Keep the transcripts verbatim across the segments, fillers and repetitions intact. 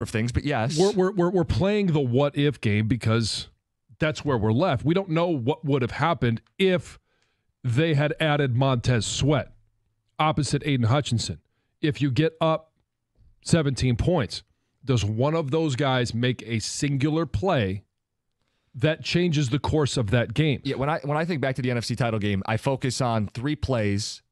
of things, but yes. We're, we're, we're, we're playing the what-if game because that's where we're left. We don't know what would have happened if they had added Montez Sweat opposite Aiden Hutchinson. If you get up seventeen points, does one of those guys make a singular play that changes the course of that game? Yeah, when I when I think back to the N F C title game, I focus on three plays: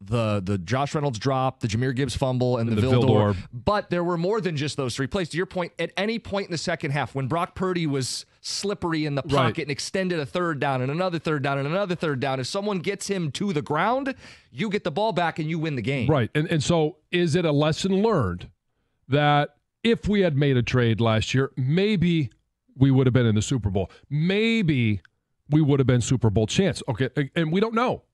the the Josh Reynolds drop, the Jameer Gibbs fumble, and, and the, the Vildor. Vildor. But there were more than just those three plays. To your point, at any point in the second half, when Brock Purdy was slippery in the pocket right. and extended a third down and another third down and another third down, if someone gets him to the ground, you get the ball back and you win the game. Right, and and so is it a lesson learned that if we had made a trade last year, maybe we would have been in the Super Bowl? Maybe we would have been Super Bowl champs. Okay, and we don't know.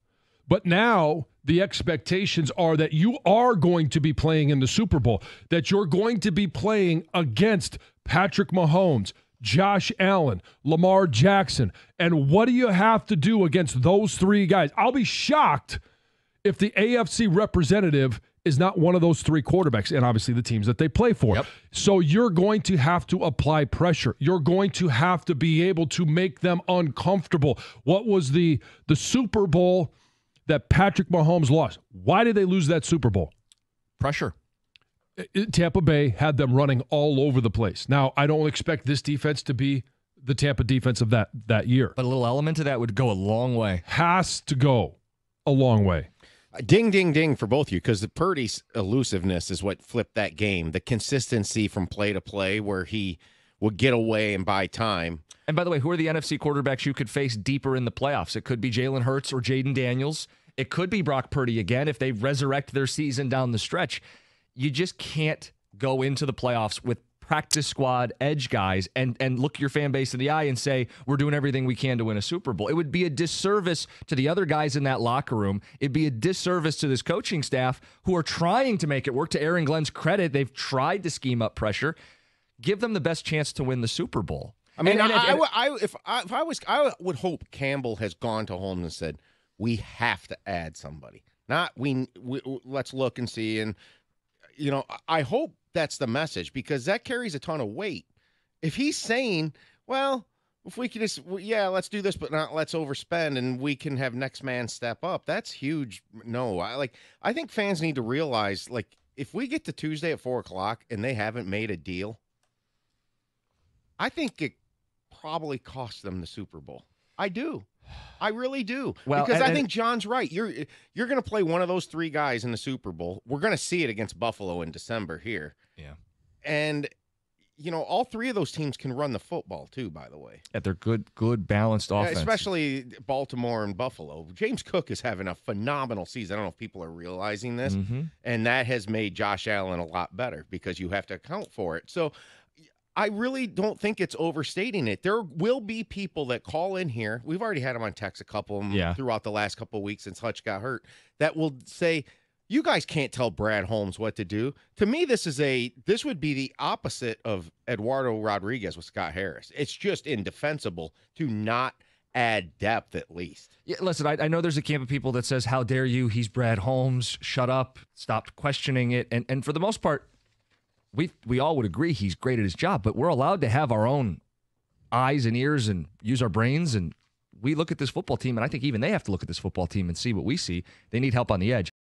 But now the expectations are that you are going to be playing in the Super Bowl, that you're going to be playing against Patrick Mahomes, Josh Allen, Lamar Jackson. And what do you have to do against those three guys? I'll be shocked if the A F C representative is not one of those three quarterbacks, and obviously the teams that they play for. Yep. So you're going to have to apply pressure. You're going to have to be able to make them uncomfortable. What was the the Super Bowl that Patrick Mahomes lost? Why did they lose that Super Bowl? Pressure. Tampa Bay had them running all over the place. Now, I don't expect this defense to be the Tampa defense of that, that year. But a little element of that would go a long way. Has to go a long way. Ding, ding, ding for both of you, because the Purdy's elusiveness is what flipped that game. The consistency from play to play where he would get away and buy time. And by the way, who are the N F C quarterbacks you could face deeper in the playoffs? It could be Jalen Hurts or Jaden Daniels. It could be Brock Purdy again if they resurrect their season down the stretch. You just can't go into the playoffs with practice squad edge guys and and look your fan base in the eye and say, we're doing everything we can to win a Super Bowl. It would be a disservice to the other guys in that locker room. It'd be a disservice to this coaching staff who are trying to make it work. To Aaron Glenn's credit, they've tried to scheme up pressure. Give them the best chance to win the Super Bowl. I mean, and, and, I, and, I, I, if, I, if I was, I would hope Campbell has gone to Holmes and said, we have to add somebody. Not we, we let's look and see. And, you know, I hope that's the message, because that carries a ton of weight. If he's saying, well, if we can just, yeah, let's do this, but not let's overspend and we can have next man step up, that's huge. No, I like, I think fans need to realize, like, if we get to Tuesday at four o'clock and they haven't made a deal, I think it probably cost them the Super Bowl. I do. I really do. Well, because and, I think John's right. You're you're going to play one of those three guys in the Super Bowl. We're going to see it against Buffalo in December here. Yeah. And, you know, all three of those teams can run the football too, by the way. At their good, good, balanced offense. Especially Baltimore and Buffalo. James Cook is having a phenomenal season. I don't know if people are realizing this. Mm-hmm. And that has made Josh Allen a lot better because you have to account for it. So I really don't think it's overstating it. There will be people that call in here. We've already had them on text, a couple of them yeah. throughout the last couple of weeks since Hutch got hurt, that will say, you guys can't tell Brad Holmes what to do. To me, this is a this would be the opposite of Eduardo Rodriguez with Scott Harris. It's just indefensible to not add depth at least. Yeah, listen, I, I know there's a camp of people that says, how dare you? He's Brad Holmes. Shut up. Stop questioning it. And and for the most part, We we all would agree he's great at his job, but we're allowed to have our own eyes and ears and use our brains, and we look at this football team, and I think even they have to look at this football team and see what we see. They need help on the edge.